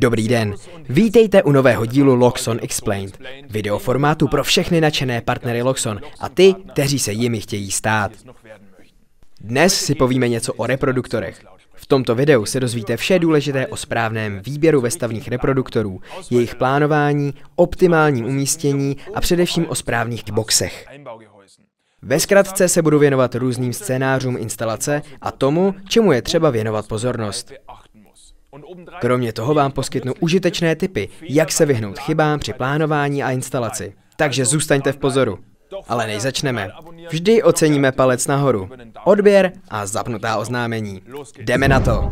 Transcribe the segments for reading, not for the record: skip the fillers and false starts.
Dobrý den, vítejte u nového dílu Loxone Explained, videoformátu pro všechny nadšené partnery Loxone a ty, kteří se jimi chtějí stát. Dnes si povíme něco o reproduktorech. V tomto videu se dozvíte vše důležité o správném výběru vestavných reproduktorů, jejich plánování, optimálním umístění a především o správných boxech. Ve zkratce se budu věnovat různým scénářům instalace a tomu, čemu je třeba věnovat pozornost. Kromě toho vám poskytnu užitečné tipy, jak se vyhnout chybám při plánování a instalaci. Takže zůstaňte v pozoru. Ale než začneme, vždy oceníme palec nahoru, odběr a zapnutá oznámení. Jdeme na to!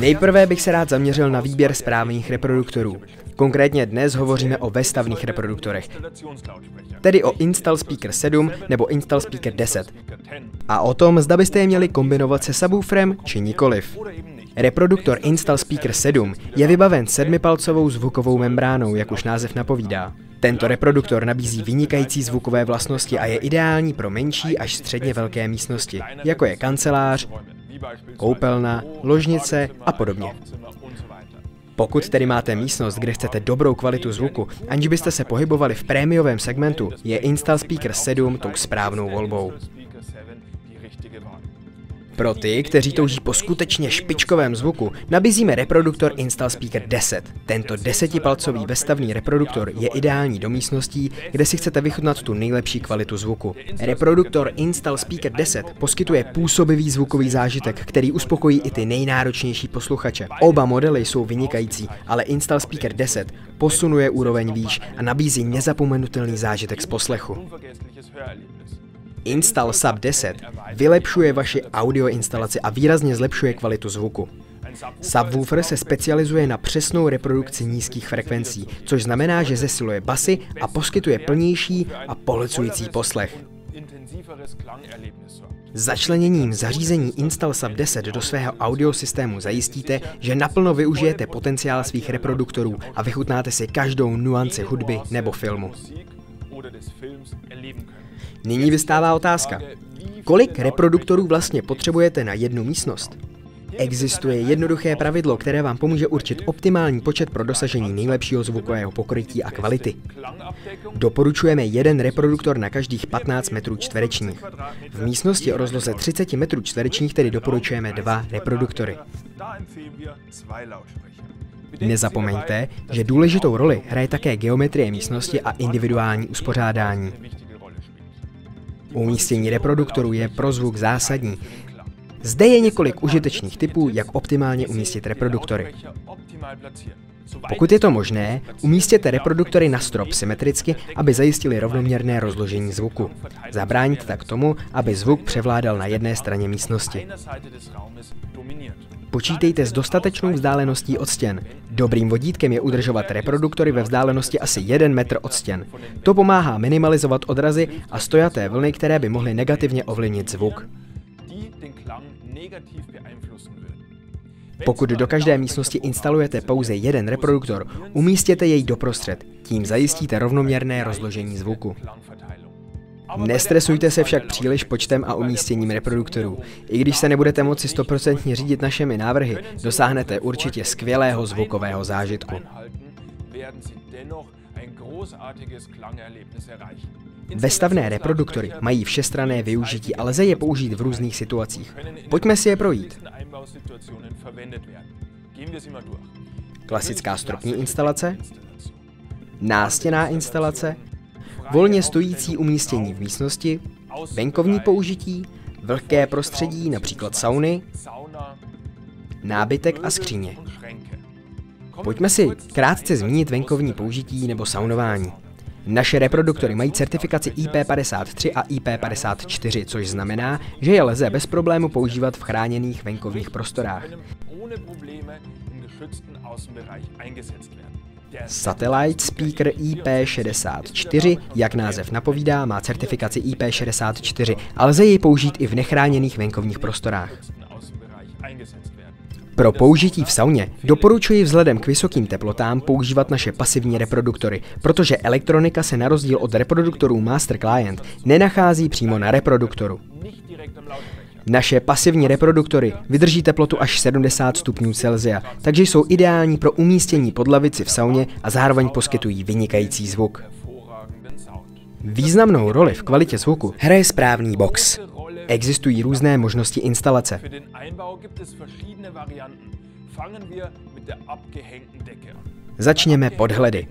Nejprve bych se rád zaměřil na výběr správných reproduktorů. Konkrétně dnes hovoříme o vestavných reproduktorech, tedy o Install Speaker 7 nebo Install Speaker 10. A o tom, zda byste je měli kombinovat se subwooferem či nikoliv. Reproduktor Install Speaker 7 je vybaven 7-palcovou zvukovou membránou, jak už název napovídá. Tento reproduktor nabízí vynikající zvukové vlastnosti a je ideální pro menší až středně velké místnosti, jako je kancelář, koupelna, ložnice a podobně. Pokud tedy máte místnost, kde chcete dobrou kvalitu zvuku, aniž byste se pohybovali v prémiovém segmentu, je Install Speaker 7 tou správnou volbou. Pro ty, kteří touží po skutečně špičkovém zvuku, nabízíme reproduktor Install Speaker 10. Tento 10-palcový vestavný reproduktor je ideální do místností, kde si chcete vychutnat tu nejlepší kvalitu zvuku. Reproduktor Install Speaker 10 poskytuje působivý zvukový zážitek, který uspokojí i ty nejnáročnější posluchače. Oba modely jsou vynikající, ale Install Speaker 10 posunuje úroveň výš a nabízí nezapomenutelný zážitek z poslechu. Install Sub 10 vylepšuje vaši audio instalaci a výrazně zlepšuje kvalitu zvuku. Subwoofer se specializuje na přesnou reprodukci nízkých frekvencí, což znamená, že zesiluje basy a poskytuje plnější a pohlcující poslech. Začleněním zařízení Install Sub 10 do svého audio systému zajistíte, že naplno využijete potenciál svých reproduktorů a vychutnáte si každou nuanci hudby nebo filmu. Nyní vystává otázka, kolik reproduktorů vlastně potřebujete na jednu místnost? Existuje jednoduché pravidlo, které vám pomůže určit optimální počet pro dosažení nejlepšího zvukového pokrytí a kvality. Doporučujeme jeden reproduktor na každých 15 metrů čtverečních. V místnosti o rozloze 30 metrů čtverečních tedy doporučujeme 2 reproduktory. Nezapomeňte, že důležitou roli hraje také geometrie místnosti a individuální uspořádání. Umístění reproduktorů je pro zvuk zásadní. Zde je několik užitečných tipů, jak optimálně umístit reproduktory. Pokud je to možné, umístěte reproduktory na strop symetricky, aby zajistili rovnoměrné rozložení zvuku. Zabráníte tak tomu, aby zvuk převládal na jedné straně místnosti. Počítejte s dostatečnou vzdáleností od stěn. Dobrým vodítkem je udržovat reproduktory ve vzdálenosti asi 1 metr od stěn. To pomáhá minimalizovat odrazy a stojaté vlny, které by mohly negativně ovlivnit zvuk. Pokud do každé místnosti instalujete pouze jeden reproduktor, umístěte jej doprostřed, tím zajistíte rovnoměrné rozložení zvuku. Nestresujte se však příliš počtem a umístěním reproduktorů. I když se nebudete moci 100% řídit našimi návrhy, dosáhnete určitě skvělého zvukového zážitku. Vestavné reproduktory mají všestranné využití a lze je použít v různých situacích. Pojďme si je projít. Klasická stropní instalace, nástěnná instalace, volně stojící umístění v místnosti, venkovní použití, vlhké prostředí, například sauny, nábytek a skříně. Pojďme si krátce zmínit venkovní použití nebo saunování. Naše reproduktory mají certifikaci IP53 a IP54, což znamená, že je lze bez problému používat v chráněných venkovních prostorách. Satellite Speaker IP64, jak název napovídá, má certifikaci IP64, ale lze jej použít i v nechráněných venkovních prostorách. Pro použití v sauně doporučuji vzhledem k vysokým teplotám používat naše pasivní reproduktory, protože elektronika se na rozdíl od reproduktorů Master Client nenachází přímo na reproduktoru. Naše pasivní reproduktory vydrží teplotu až 70 stupňů Celsia, takže jsou ideální pro umístění pod lavici v sauně a zároveň poskytují vynikající zvuk. Významnou roli v kvalitě zvuku hraje správný box. Existují různé možnosti instalace. Začněme podhledy.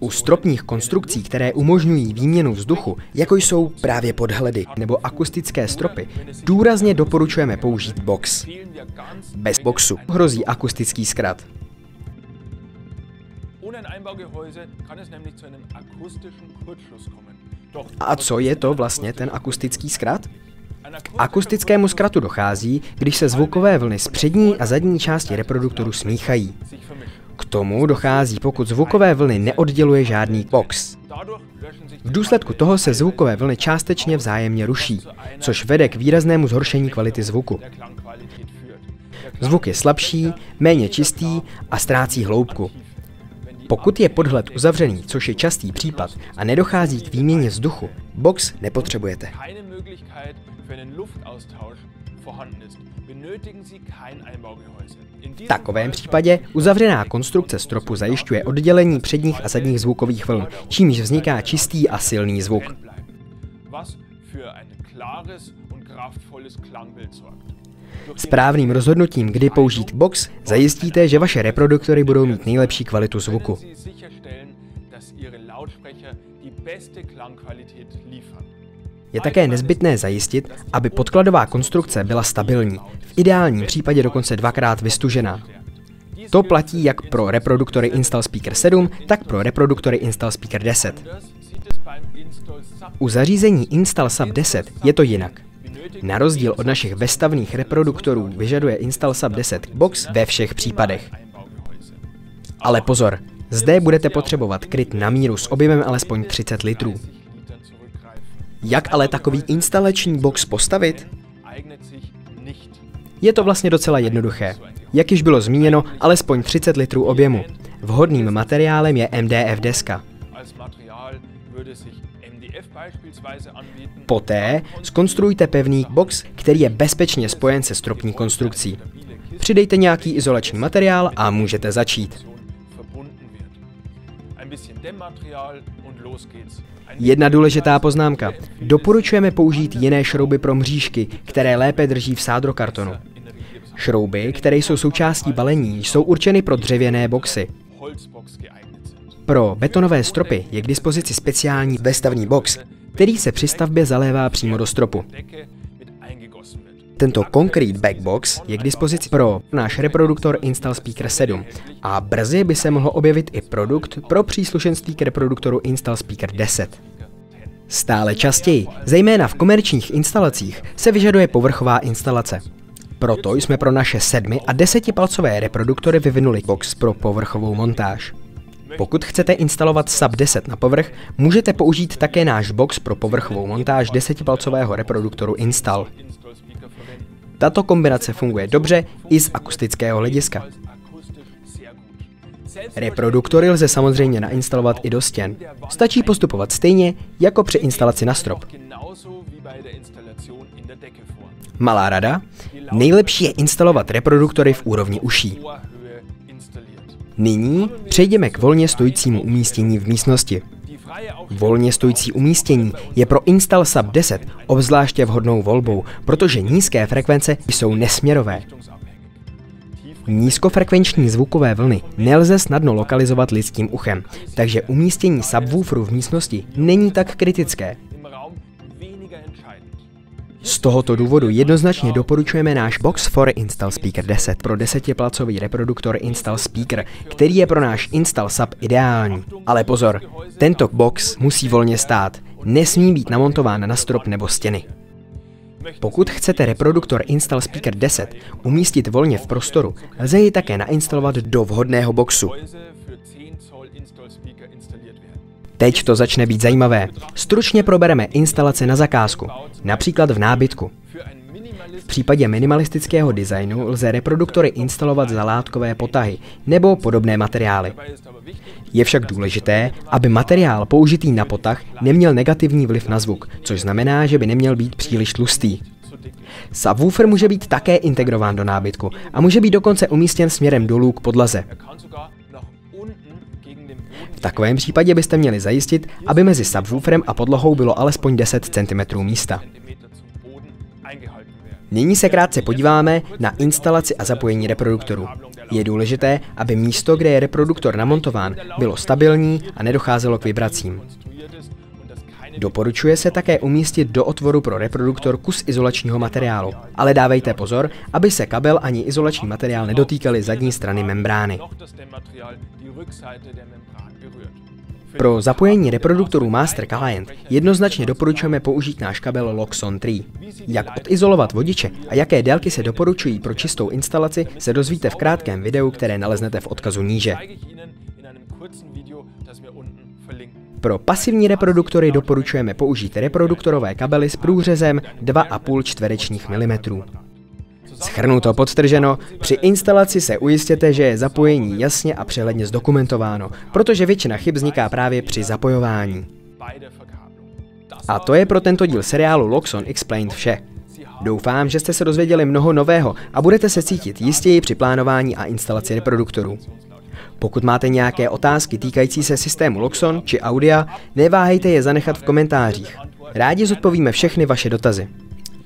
U stropních konstrukcí, které umožňují výměnu vzduchu, jako jsou právě podhledy nebo akustické stropy, důrazně doporučujeme použít box. Bez boxu hrozí akustický zkrat. A co je to vlastně ten akustický zkrat? K akustickému zkratu dochází, když se zvukové vlny z přední a zadní části reproduktoru smíchají. K tomu dochází, pokud zvukové vlny neodděluje žádný box. V důsledku toho se zvukové vlny částečně vzájemně ruší, což vede k výraznému zhoršení kvality zvuku. Zvuk je slabší, méně čistý a ztrácí hloubku. Pokud je podhled uzavřený, což je častý případ, a nedochází k výměně vzduchu, box nepotřebujete. V takovém případě uzavřená konstrukce stropu zajišťuje oddělení předních a zadních zvukových vln, čímž vzniká čistý a silný zvuk. Správným rozhodnutím, kdy použít box, zajistíte, že vaše reproduktory budou mít nejlepší kvalitu zvuku. Je také nezbytné zajistit, aby podkladová konstrukce byla stabilní, v ideálním případě dokonce dvakrát vystužená. To platí jak pro reproduktory Install Speaker 7, tak pro reproduktory Install Speaker 10. U zařízení Install Sub 10 je to jinak. Na rozdíl od našich vestavných reproduktorů vyžaduje Install Sub 10 box ve všech případech. Ale pozor, zde budete potřebovat kryt na míru s objemem alespoň 30 litrů. Jak ale takový instalační box postavit? Je to vlastně docela jednoduché. Jak již bylo zmíněno, alespoň 30 litrů objemu. Vhodným materiálem je MDF deska. Poté zkonstruujte pevný box, který je bezpečně spojen se stropní konstrukcí. Přidejte nějaký izolační materiál a můžete začít. Jedna důležitá poznámka. Doporučujeme použít jiné šrouby pro mřížky, které lépe drží v sádrokartonu. Šrouby, které jsou součástí balení, jsou určeny pro dřevěné boxy. Pro betonové stropy je k dispozici speciální vestavní box, který se při stavbě zalévá přímo do stropu. Tento Concrete Backbox je k dispozici pro náš reproduktor Install Speaker 7 a brzy by se mohl objevit i produkt pro příslušenství k reproduktoru Install Speaker 10. Stále častěji, zejména v komerčních instalacích, se vyžaduje povrchová instalace. Proto jsme pro naše 7- a 10-palcové reproduktory vyvinuli box pro povrchovou montáž. Pokud chcete instalovat Sub 10 na povrch, můžete použít také náš box pro povrchovou montáž 10-palcového reproduktoru Install. Tato kombinace funguje dobře i z akustického hlediska. Reproduktory lze samozřejmě nainstalovat i do stěn. Stačí postupovat stejně jako při instalaci na strop. Malá rada? Nejlepší je instalovat reproduktory v úrovni uší. Nyní přejdeme k volně stojícímu umístění v místnosti. Volně stojící umístění je pro Install Sub 10 obzvláště vhodnou volbou, protože nízké frekvence jsou nesměrové. Nízkofrekvenční zvukové vlny nelze snadno lokalizovat lidským uchem, takže umístění subwooferu v místnosti není tak kritické. Z tohoto důvodu jednoznačně doporučujeme náš box for Install Speaker 10 pro 10-palcový reproduktor Install Speaker, který je pro náš Install Sub ideální. Ale pozor, tento box musí volně stát, nesmí být namontován na strop nebo stěny. Pokud chcete reproduktor Install Speaker 10 umístit volně v prostoru, lze ji také nainstalovat do vhodného boxu. Teď to začne být zajímavé. Stručně probereme instalace na zakázku, například v nábytku. V případě minimalistického designu lze reproduktory instalovat za látkové potahy nebo podobné materiály. Je však důležité, aby materiál použitý na potah neměl negativní vliv na zvuk, což znamená, že by neměl být příliš tlustý. Subwoofer může být také integrován do nábytku a může být dokonce umístěn směrem dolů k podlaze. V takovém případě byste měli zajistit, aby mezi subwooferem a podlohou bylo alespoň 10 cm místa. Nyní se krátce podíváme na instalaci a zapojení reproduktoru. Je důležité, aby místo, kde je reproduktor namontován, bylo stabilní a nedocházelo k vibracím. Doporučuje se také umístit do otvoru pro reproduktor kus izolačního materiálu, ale dávejte pozor, aby se kabel ani izolační materiál nedotýkaly zadní strany membrány. Pro zapojení reproduktoru Master Client jednoznačně doporučujeme použít náš kabel Loxone 3. Jak odizolovat vodiče a jaké délky se doporučují pro čistou instalaci, se dozvíte v krátkém videu, které naleznete v odkazu níže. Pro pasivní reproduktory doporučujeme použít reproduktorové kabely s průřezem 2,5 čtverečních milimetrů. Shrnuto podtrženo, při instalaci se ujistěte, že je zapojení jasně a přehledně zdokumentováno, protože většina chyb vzniká právě při zapojování. A to je pro tento díl seriálu Loxone Explained vše. Doufám, že jste se dozvěděli mnoho nového a budete se cítit jistěji při plánování a instalaci reproduktorů. Pokud máte nějaké otázky týkající se systému Loxone či audia, neváhejte je zanechat v komentářích. Rádi zodpovíme všechny vaše dotazy.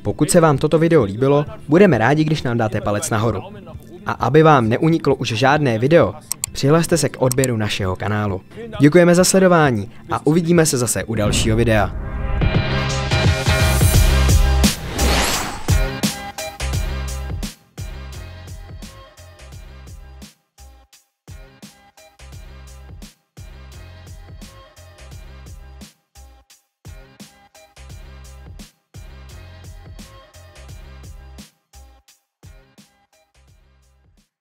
Pokud se vám toto video líbilo, budeme rádi, když nám dáte palec nahoru. A aby vám neuniklo už žádné video, přihlaste se k odběru našeho kanálu. Děkujeme za sledování a uvidíme se zase u dalšího videa.